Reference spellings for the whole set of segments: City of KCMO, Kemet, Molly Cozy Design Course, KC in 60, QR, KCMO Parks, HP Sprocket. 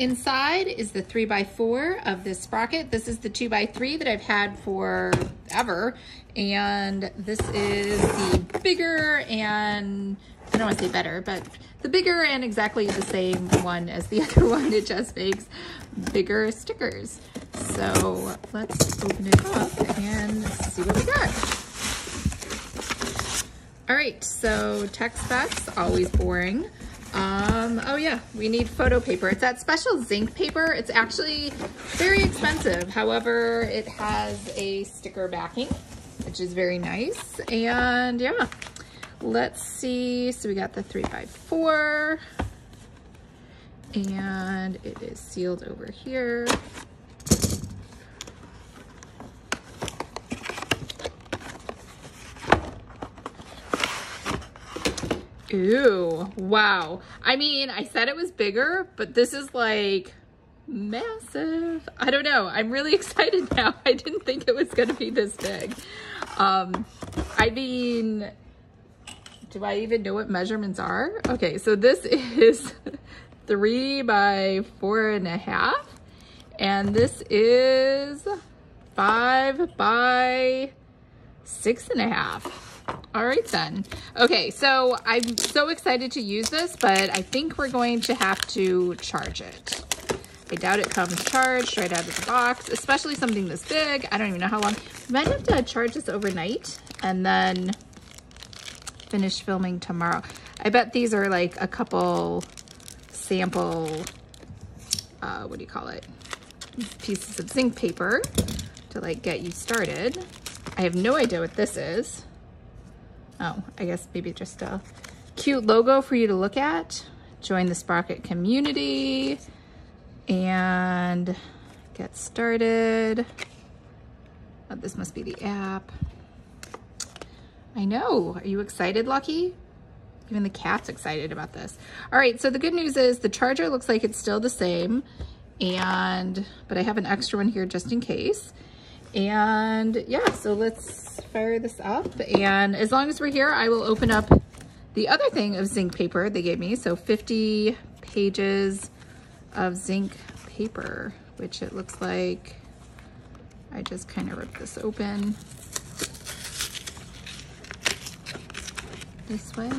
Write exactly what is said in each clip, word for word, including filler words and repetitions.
Inside is the three by four of this sprocket. This is the two by three that I've had forever. And this is the bigger and, I don't want to say better, but the bigger and exactly the same one as the other one. It just makes bigger stickers. So let's open it up and see what we got. All right, so tech specs, always boring. Um, oh yeah, we need photo paper. It's that special zinc paper. It's actually very expensive. However, it has a sticker backing, which is very nice. And yeah, let's see. So we got the three by four and it is sealed over here. Ooh, wow. I mean, I said it was bigger, but this is like massive. I don't know. I'm really excited now. I didn't think it was going to be this big. Um, I mean, do I even know what measurements are? Okay, so this is three by four and a half, and this is five by six and a half. All right then. Okay, so I'm so excited to use this, but I think we're going to have to charge it. I doubt it comes charged right out of the box, especially something this big. I don't even know how long. We might have to charge this overnight and then finish filming tomorrow. I bet these are like a couple sample, uh, what do you call it? Pieces of zinc paper to like get you started. I have no idea what this is. Oh, I guess maybe just a cute logo for you to look at. Join the Sprocket community and get started. Oh, this must be the app. I know. Are you excited, Lucky? Even the cat's excited about this. All right, so the good news is the charger looks like it's still the same, and but I have an extra one here just in case. And yeah, so let's fire this up. And as long as we're here, I will open up the other thing of zinc paper they gave me. So fifty pages of zinc paper, which it looks like I just kind of ripped this open this way.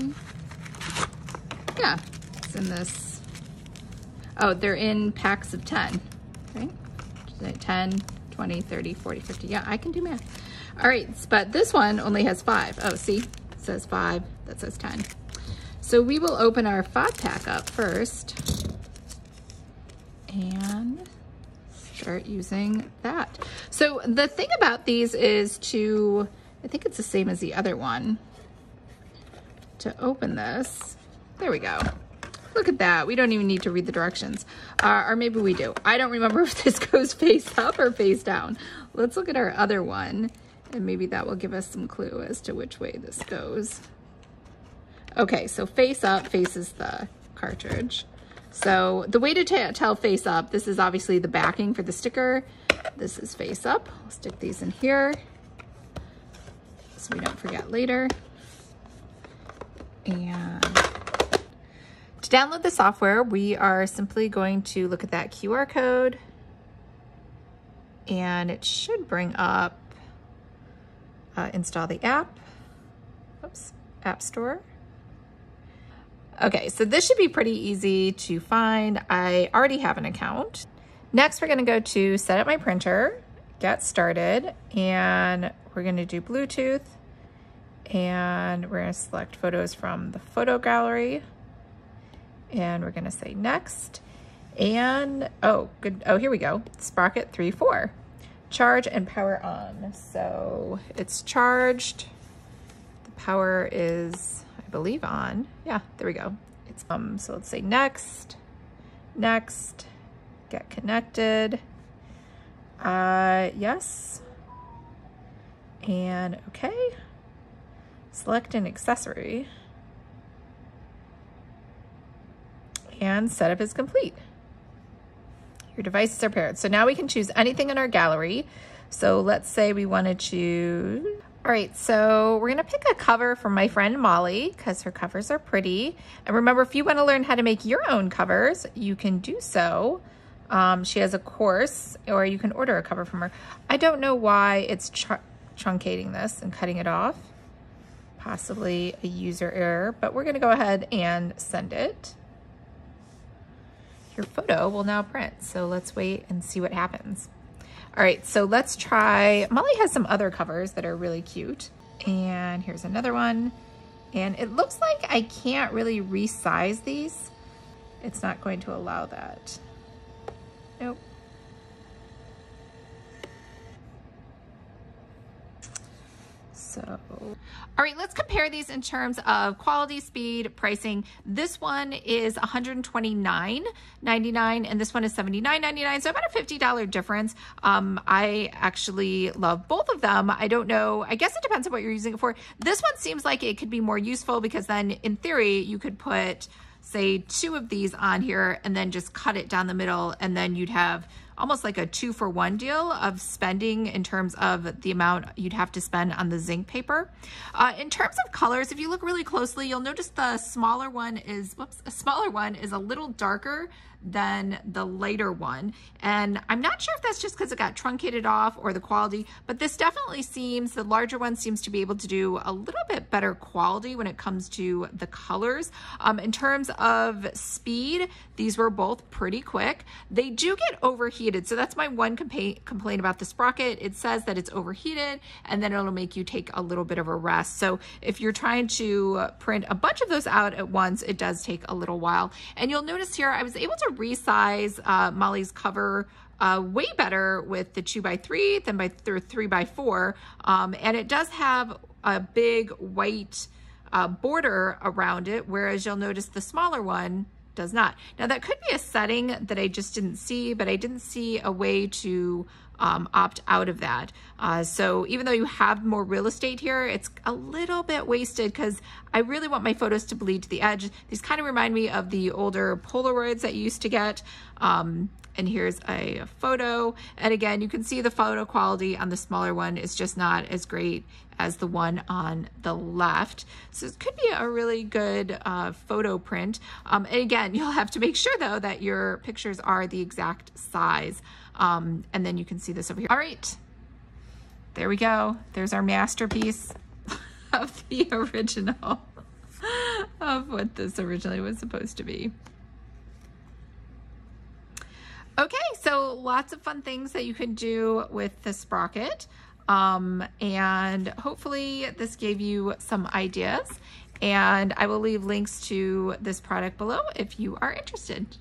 Yeah, it's in this. Oh, they're in packs of ten, right? Is it ten, twenty, thirty, forty, fifty. Yeah, I can do math. All right, but this one only has five. Oh, see, it says five, that says ten. So we will open our five pack up first and start using that. So the thing about these is to, I think it's the same as the other one, to open this. There we go. Look at that. We don't even need to read the directions. Uh, or maybe we do. I don't remember if this goes face up or face down. Let's look at our other one, and maybe that will give us some clue as to which way this goes. Okay, so face up faces the cartridge. So the way to tell face up, this is obviously the backing for the sticker. This is face up. I'll stick these in here so we don't forget later. And to download the software, we are simply going to look at that Q R code, and it should bring up uh, install the app, oops, App Store. Okay, so this should be pretty easy to find. I already have an account. Next, we're gonna go to set up my printer, get started, and we're gonna do Bluetooth, and we're gonna select photos from the photo gallery. And we're gonna say next, and oh, good, oh, here we go, Sprocket three four. Charge and power on. So it's charged, the power is, I believe, on. Yeah, there we go. It's um. So let's say next, next, get connected, uh, yes, and okay, select an accessory. And setup is complete. Your devices are paired. So now we can choose anything in our gallery. So let's say we want to choose, All right, so we're gonna pick a cover from my friend Molly because her covers are pretty. And remember, if you wanna learn how to make your own covers, you can do so. Um, she has a course, or you can order a cover from her. I don't know why it's tr truncating this and cutting it off. Possibly a user error, but we're gonna go ahead and send it. Your photo will now print, so let's wait and see what happens. All right, so let's try, Molly has some other covers that are really cute. And here's another one. And it looks like I can't really resize these. It's not going to allow that. Nope. So, all right, let's compare these in terms of quality, speed, pricing. This one is one hundred twenty-nine ninety-nine and this one is seventy-nine ninety-nine, so about a fifty dollar difference. Um, I actually love both of them. I don't know, I guess it depends on what you're using it for. This one seems like it could be more useful because then in theory, you could put, say, two of these on here and then just cut it down the middle, and then you'd have almost like a two for one deal of spending in terms of the amount you'd have to spend on the zinc paper. Uh, in terms of colors, if you look really closely, you'll notice the smaller one is, whoops, a smaller one is a little darker than the lighter one. And I'm not sure if that's just because it got truncated off or the quality, but this definitely seems, the larger one seems to be able to do a little bit better quality when it comes to the colors. Um, in terms of speed, these were both pretty quick. They do get overheated. So that's my one complaint about the Sprocket. It says that it's overheated and then it'll make you take a little bit of a rest. So if you're trying to print a bunch of those out at once, it does take a little while. And you'll notice here, I was able to resize uh, Molly's cover Uh, way better with the two by three than by th three by four. Um, and it does have a big white uh, border around it, whereas you'll notice the smaller one does not. Now that could be a setting that I just didn't see, but I didn't see a way to um, opt out of that. Uh, so even though you have more real estate here, it's a little bit wasted because I really want my photos to bleed to the edge. These kind of remind me of the older Polaroids that you used to get. Um, and here's a, a photo. And again, you can see the photo quality on the smaller one is just not as great as the one on the left. So it could be a really good uh, photo print. Um, and again, you'll have to make sure though that your pictures are the exact size. Um, and then you can see this over here. All right, there we go. There's our masterpiece of the original, of what this originally was supposed to be. Okay, so lots of fun things that you can do with the Sprocket. Um, and hopefully this gave you some ideas, and I will leave links to this product below if you are interested.